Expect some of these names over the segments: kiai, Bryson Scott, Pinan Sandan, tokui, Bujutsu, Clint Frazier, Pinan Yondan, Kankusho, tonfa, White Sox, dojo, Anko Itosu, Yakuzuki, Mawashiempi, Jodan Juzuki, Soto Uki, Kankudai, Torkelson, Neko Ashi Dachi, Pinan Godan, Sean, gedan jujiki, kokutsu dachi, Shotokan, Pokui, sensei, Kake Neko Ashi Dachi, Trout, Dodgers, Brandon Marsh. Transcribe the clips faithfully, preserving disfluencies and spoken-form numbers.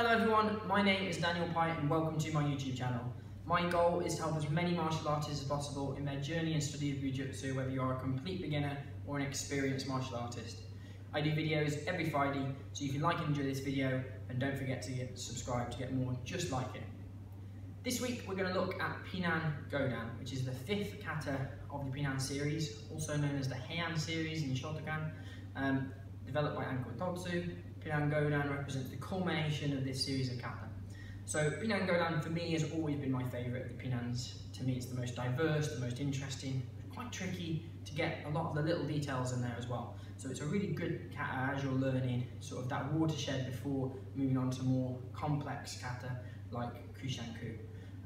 Hello everyone, my name is Daniel Pyatt and welcome to my YouTube channel. My goal is to help as many martial artists as possible in their journey and study of Bujutsu, whether you are a complete beginner or an experienced martial artist. I do videos every Friday, so if you like and enjoy this video, then don't forget to get, subscribe to get more just like it. This week we're going to look at Pinan Godan, which is the fifth kata of the Pinan series, also known as the Heian series in Shotokan, um, developed by Anko Itosu. Pinan Godan represents the culmination of this series of kata. So Pinan Godan for me has always been my favourite of the Pinans. To me it's the most diverse, the most interesting, quite tricky to get a lot of the little details in there as well. So it's a really good kata as you're learning sort of that watershed before moving on to more complex kata like Kushanku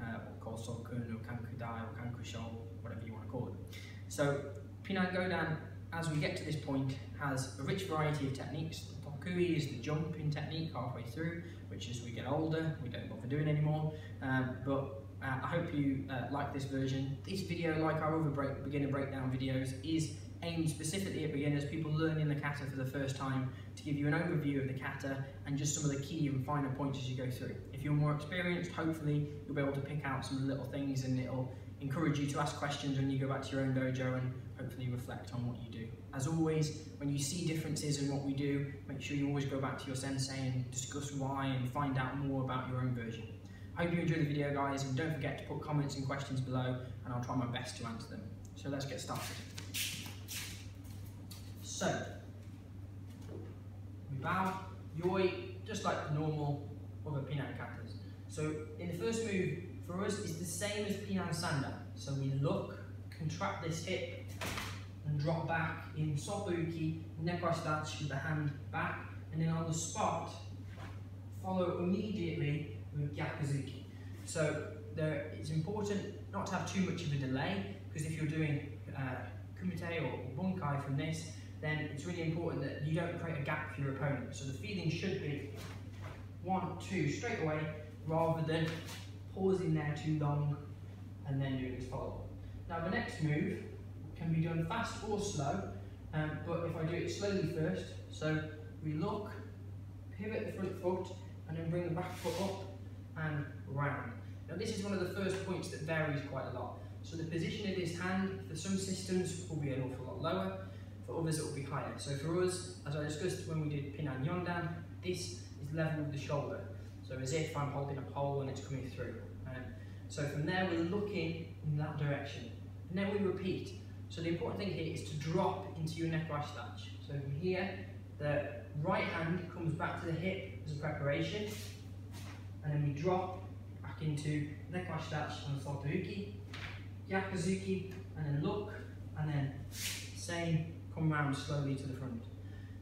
uh, or Kosokun or Kankudai or Kankusho, whatever you want to call it. So Pinan Godan, as we get to this point, has a rich variety of techniques. Pokui is the jumping technique halfway through, which as we get older, we don't bother doing anymore. Um, but uh, I hope you uh, like this version. This video, like our other break, beginner breakdown videos, is aimed specifically at beginners, people learning the kata for the first time, to give you an overview of the kata and just some of the key and finer points as you go through. If you're more experienced, hopefully you'll be able to pick out some little things and it'll encourage you to ask questions when you go back to your own dojo and hopefully reflect on what you do. As always, when you see differences in what we do, make sure you always go back to your sensei and discuss why and find out more about your own version. I hope you enjoyed the video, guys, and don't forget to put comments and questions below and I'll try my best to answer them. So let's get started. So, we bow, yoi, just like the normal other Pinan katas. So in the first move, for us, it's the same as Pinan Sanda. So we look, contract this hip, and drop back in Soto Uki, Neko Ashi Dachi with the hand back, and then on the spot, follow immediately with Gyakuzuki. So there, it's important not to have too much of a delay, because if you're doing uh, kumite or bunkai from this, then it's really important that you don't create a gap for your opponent. So the feeling should be one, two, straight away, rather than pausing there too long and then doing this follow-up. Now the next move can be done fast or slow, um, but if I do it slowly first, so we look, pivot the front foot, and then bring the back foot up and round. Now this is one of the first points that varies quite a lot. So the position of this hand, for some systems, will be an awful lot lower, for others it will be higher. So for us, as I discussed when we did Pinan Yondan, this is level with the shoulder. So as if I'm holding a pole and it's coming through. Um, so from there we're looking in that direction. And then we repeat. So the important thing here is to drop into your Neko Ashi Dachi. So from here, the right hand comes back to the hip as a preparation, and then we drop back into Neko Ashi Dachi and Soto Uki, Yakuzuki, and then look, and then same, come round slowly to the front.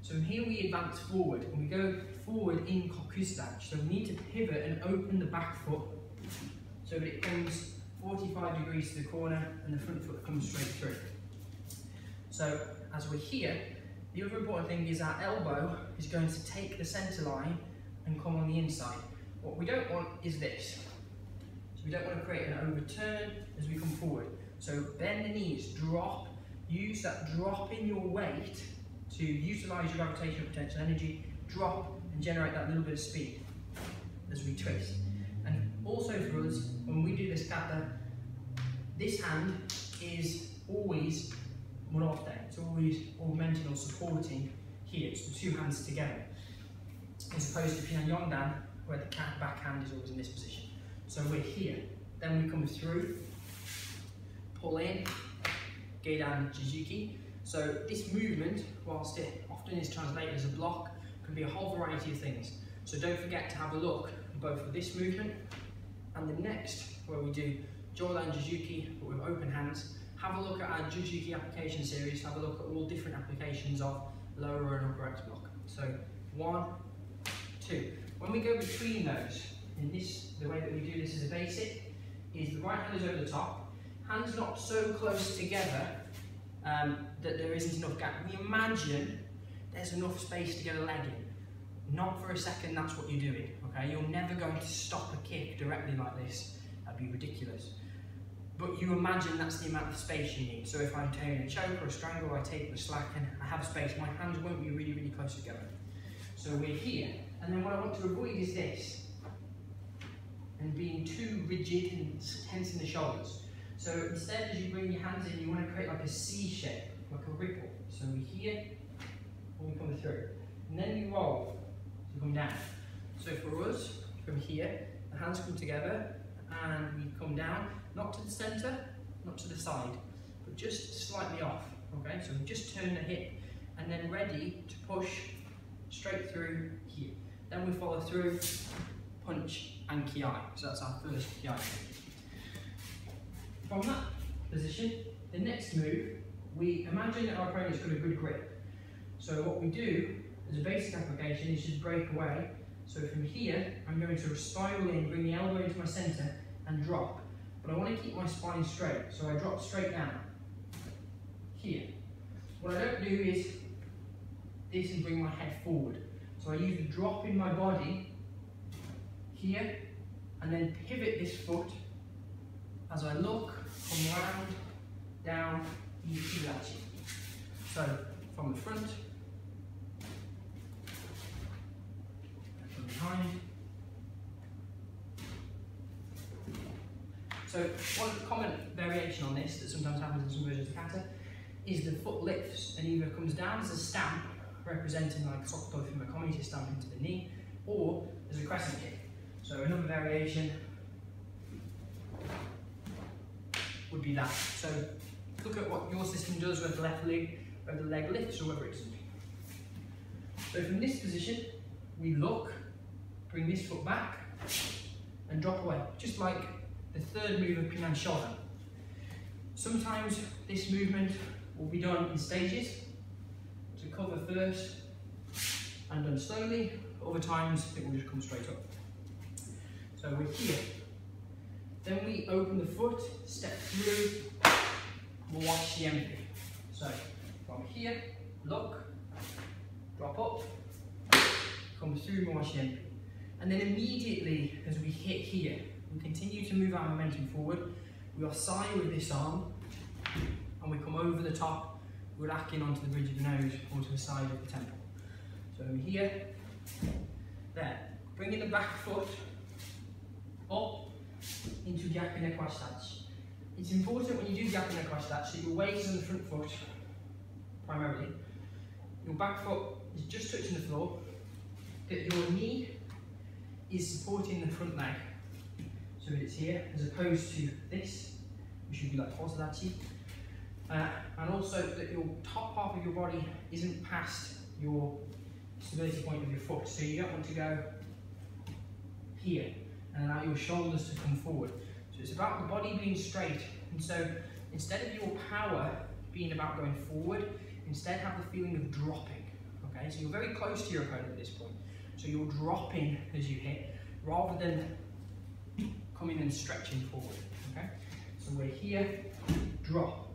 So from here we advance forward, and we go forward in kokutsu dachi. So we need to pivot and open the back foot so that it comes forty-five degrees to the corner and the front foot comes straight through. So as we're here, the other important thing is our elbow is going to take the centre line and come on the inside. What we don't want is this. So we don't want to create an overturn as we come forward. So bend the knees, drop, use that drop in your weight to utilise your gravitational potential energy, drop and generate that little bit of speed as we twist. And also for us, when we do this kata, this hand is always morote, it's always augmenting or supporting here, it's the two hands together, as opposed to Pinan Yondan, where the back hand is always in this position. So we're here, then we come through, pull in, gedan jujiki. So this movement, whilst it often is translated as a block, can be a whole variety of things. So don't forget to have a look at both of this movement and the next, where we do Jodan Juzuki but with open hands. Have a look at our Juzuki application series, have a look at all different applications of lower and upper X block. So one, two. When we go between those, in this, the way that we do this as a basic, is the right hand is over the top, hands not so close together um, that there isn't enough gap. We imagine there's enough space to get a leg in. Not for a second, that's what you're doing, okay? You're never going to stop a kick directly like this. That'd be ridiculous. But you imagine that's the amount of space you need. So if I'm tearing a choke or a strangle, I take the slack and I have space. My hands won't be really, really close together. So we're here, And then what I want to avoid is this, and being too rigid and tense in the shoulders. So instead, as you bring your hands in, you want to create like a C shape, like a ripple. So we're here, and we're coming through. And then you roll, so you come down. So for us, from here, the hands come together, and we come down, not to the center, not to the side, but just slightly off, okay? So we just turn the hip, and then ready to push straight through here. Then we follow through, punch, and kiai. So that's our first kiai. From that position, the next move, we imagine that our opponent's got a good grip. So what we do, as a basic application, is just break away. So from here, I'm going to spiral in, bring the elbow into my center, and drop. But I want to keep my spine straight, so I drop straight down. Here. What I don't do is this and bring my head forward. So I use a drop in my body, here, and then pivot this foot as I look, come round, down, Dachi. So, from the front, from behind. So, one common variation on this that sometimes happens in some versions of kata is the foot lifts and either comes down as a stamp, representing like Sokuto Fumakomi to stamp into the knee, or as a crescent kick. So, another variation would be that. So, look at what your system does, whether the left leg, whether the leg lifts, or whether it doesn't. So from this position, we look, bring this foot back, and drop away, just like the third move of Pinan Shodan. Sometimes this movement will be done in stages, to cover first, and done slowly. Other times, it will just come straight up. So we're here. Then we open the foot, step through, Mawashiempi. So from here, look, drop up, come through Mawashiempi. And then immediately as we hit here, we continue to move our momentum forward. We are side with this arm and we come over the top, relaxing onto the bridge of the nose or to the side of the temple. So here, there, bringing the back foot up into Kake Neko Ashi Dachi. It's important when you do Kake Neko Ashi Dachi that your weight is on the front foot, primarily. Your back foot is just touching the floor, that your knee is supporting the front leg. So it's here, as opposed to this, which would be like Fosadachi. Uh, and also that your top half of your body isn't past your stability point of your foot. So you don't want to go here and allow your shoulders to come forward. So it's about the body being straight, and so instead of your power being about going forward, instead have the feeling of dropping, okay? So you're very close to your opponent at this point, so you're dropping as you hit, rather than coming and stretching forward, okay? So we're here, drop.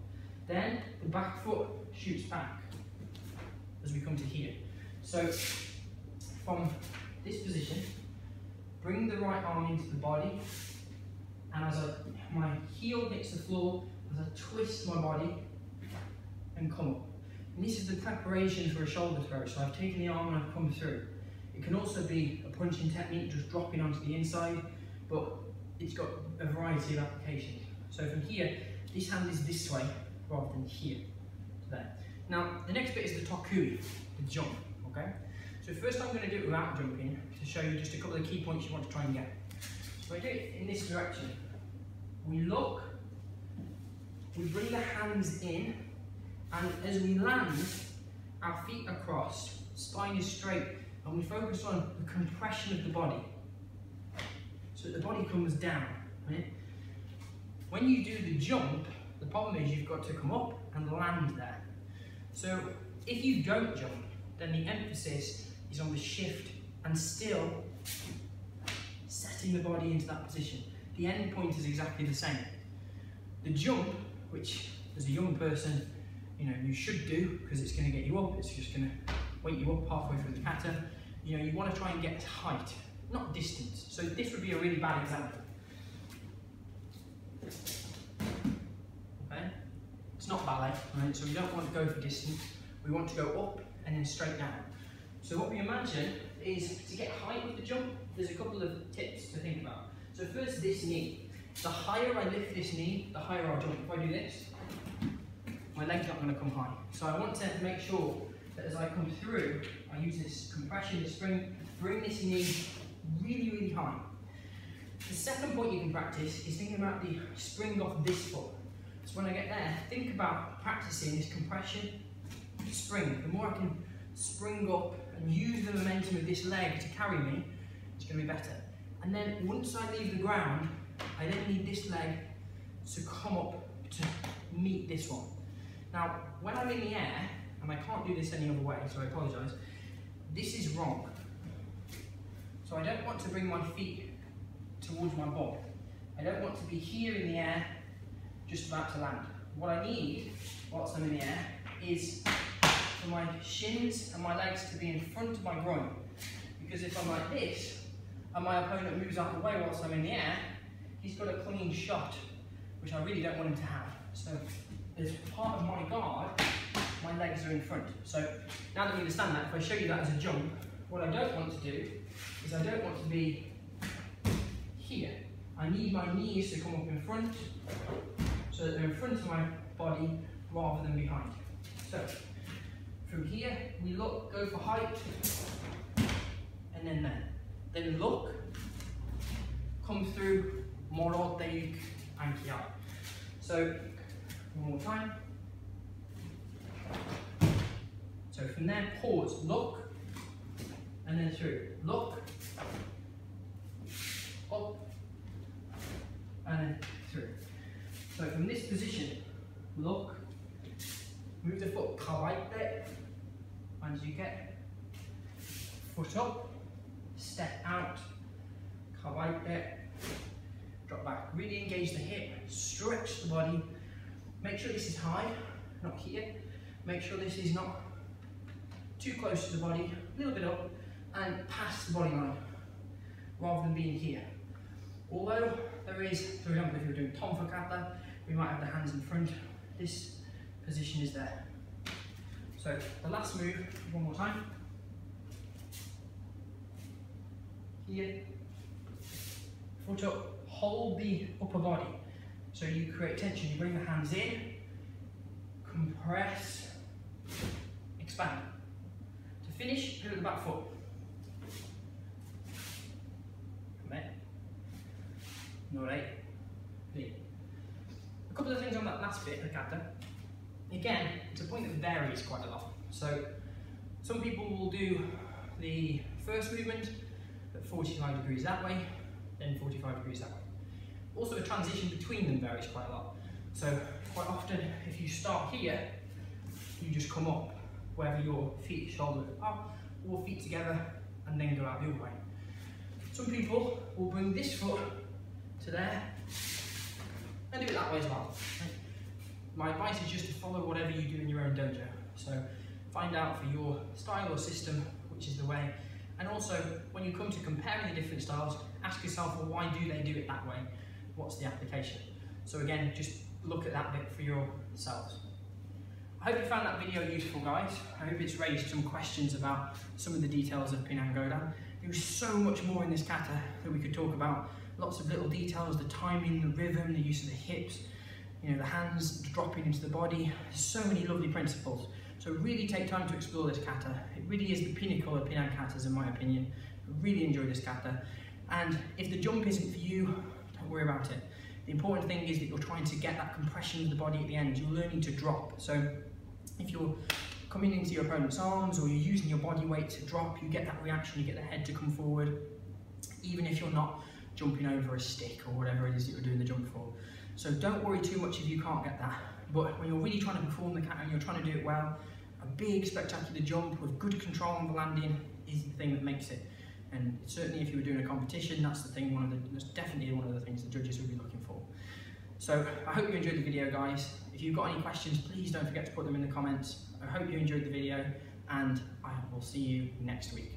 Then the back foot shoots back as we come to here. So from this position, bring the right arm into the body, and as I, my heel hits the floor, as I twist my body and come up. And this is the preparation for a shoulder throw. So I've taken the arm and I've come through. It can also be a punching technique, just dropping onto the inside, but it's got a variety of applications. So from here, this hand is this way rather than here to there. Now the next bit is the tokui, the jump. Okay. So first I'm going to do it without jumping, to show you just a couple of key points you want to try and get. So I do it in this direction. We look, we bring the hands in, and as we land, our feet are crossed, spine is straight, and we focus on the compression of the body. So that the body comes down. Right? When you do the jump, the problem is you've got to come up and land there. So if you don't jump, then the emphasis is on the shift and still setting the body into that position. The end point is exactly the same. The jump, which as a young person, you know, you should do because it's going to get you up, it's just going to weight you up halfway through the kata. You know, you want to try and get height, not distance. So this would be a really bad example. Okay? It's not ballet, right? So we don't want to go for distance. We want to go up and then straight down. So what we imagine is to get height with the jump, there's a couple of tips to think about. So first, this knee. The higher I lift this knee, the higher I'll jump. If I do this, my leg's not going to come high. So I want to make sure that as I come through, I use this compression, this spring, bring this knee really, really high. The second point you can practice is thinking about the spring off this foot. So when I get there, think about practicing this compression spring. The more I can spring up and use the momentum of this leg to carry me, it's going to be better. And then once I leave the ground, I then need this leg to come up to meet this one. Now, when I'm in the air, and I can't do this any other way, so I apologise, this is wrong. So I don't want to bring my feet towards my bob. I don't want to be here in the air, just about to land. What I need, whilst I'm in the air, is for my shins and my legs to be in front of my groin. Because if I'm like this, and my opponent moves out of the way whilst I'm in the air, he's got a clean shot, which I really don't want him to have. So as part of my guard, my legs are in front. So now that you understand that, if I show you that as a jump, what I don't want to do is I don't want to be here. I need my knees to come up in front, so that they're in front of my body rather than behind. So from here, we look, go for height, and then there. Then look, come through, morote, anki out. So one more time. So from there, pause, look, and then through, look, up, and then through. So from this position, look, move the foot, kawaite, anjuke, foot up, step out, kawaite, drop back. Really engage the hip, stretch the body, make sure this is high, not here. Make sure this is not too close to the body, a little bit up, and past the body line, rather than being here. Although there is, for example, if you're doing tonfa kata, we might have the hands in front, this position is there. So the last move, one more time. Here, foot up, hold the upper body. So you create tension, you bring the hands in, compress, expand. To finish, pivot the back foot. Come in. Nore. Pli. A couple of things on that last bit of the kata. Again, it's a point that varies quite a lot. So some people will do the first movement at forty-five degrees that way, then forty-five degrees that way. Also, the transition between them varies quite a lot. So quite often, if you start here, you just come up, whether your feet, shoulders up, or feet together, and then go out the other way. Some people will bring this foot to there, and do it that way as well. My advice is just to follow whatever you do in your own dojo. So find out for your style or system, which is the way. And also, when you come to comparing the different styles, ask yourself, well, why do they do it that way? What's the application? So again, just look at that bit for yourselves. I hope you found that video useful, guys. I hope it's raised some questions about some of the details of Pinan Godan. There's so much more in this kata that we could talk about. Lots of little details, the timing, the rhythm, the use of the hips, you know, the hands dropping into the body. So many lovely principles. So really take time to explore this kata. It really is the pinnacle of Pinan katas, in my opinion. I really enjoy this kata. And if the jump isn't for you, don't worry about it. The important thing is that you're trying to get that compression of the body at the end. You're learning to drop. So if you're coming into your opponent's arms or you're using your body weight to drop, you get that reaction, you get the head to come forward, even if you're not jumping over a stick or whatever it is that you're doing the jump for. So don't worry too much if you can't get that. But when you're really trying to perform the kata and you're trying to do it well, a big spectacular jump with good control on the landing is the thing that makes it. And certainly if you were doing a competition, that's the thing, one of the, that's definitely one of the things the judges would be looking for. So I hope you enjoyed the video, guys. If you've got any questions, please don't forget to put them in the comments. I hope you enjoyed the video, and I will see you next week.